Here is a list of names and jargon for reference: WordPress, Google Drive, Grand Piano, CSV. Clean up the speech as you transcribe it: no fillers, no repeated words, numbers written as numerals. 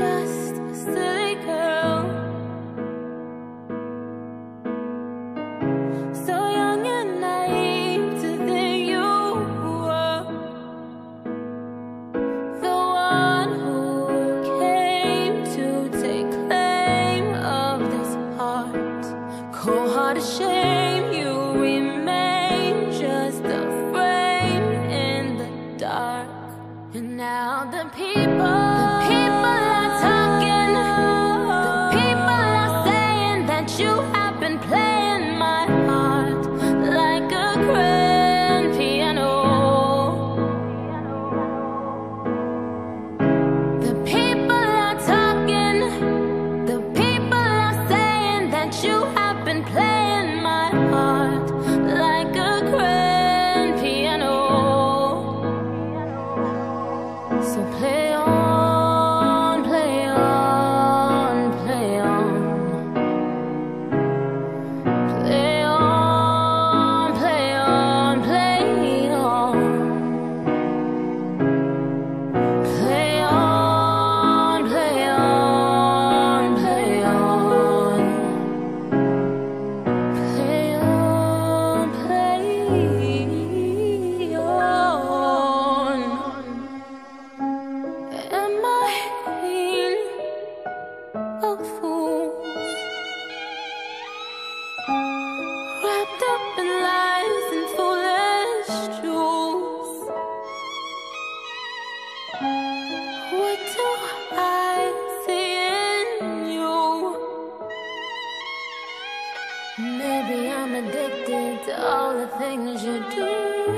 just a silly girl, so young and naive to think you were the one who came to take claim of this heart. Cold hearted shame, you remain just a frame in the dark. And now the people are talking, the people are saying that you have been playing my heart like a grand piano. The people are talking, the people are saying that you have been playing my heart like a grand piano. So play on. Maybe I'm addicted to all the things you do.